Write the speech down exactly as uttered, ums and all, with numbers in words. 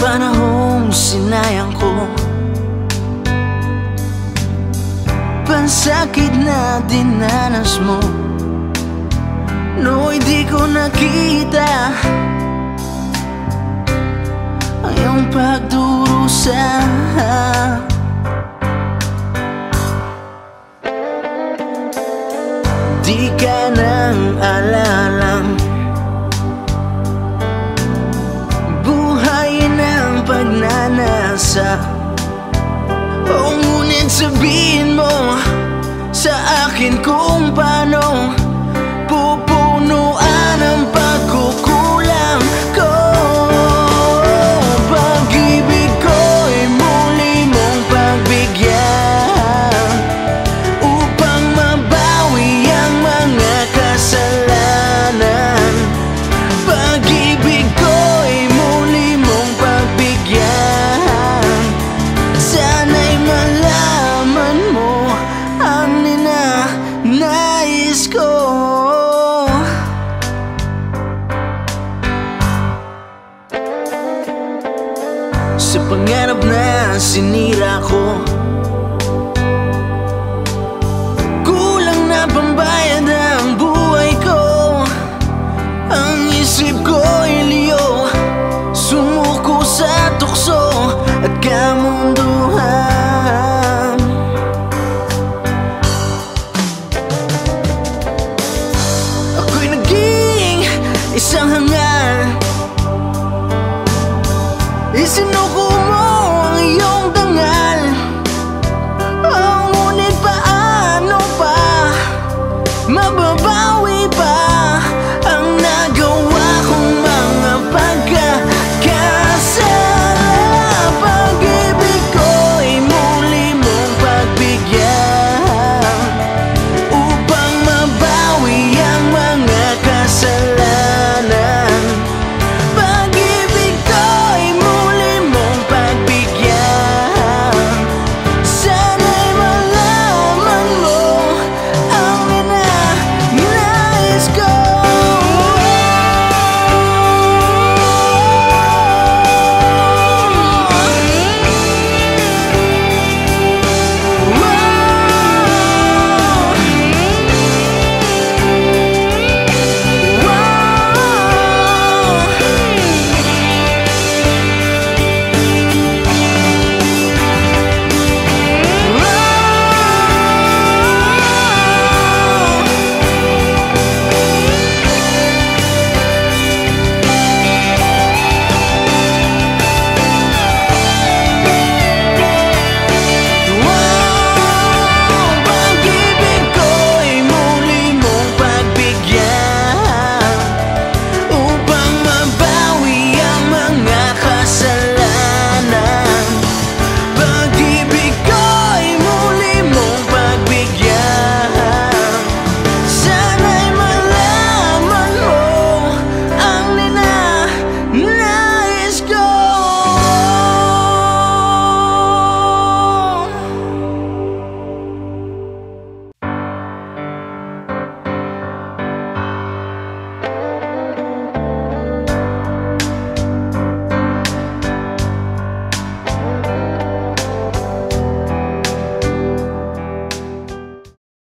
panahong sinayang ko. Pansakit na dinanas mo, noo'y di ko nakita ang iyong pagdurusa. Di ka nang alalang buhay ng pagnanasa. O ngunit sabihin mo sa akin kung paano pupunuan ang pagkukulang ko. Pag-ibig ko'y muli mong pagbigyan upang mabawi ang mga kasalanan. Pag-ibig ko'y muli mong pagbigyan, sana'y malaman mo ang ninanais ko. Sa pangarap na sinira ko,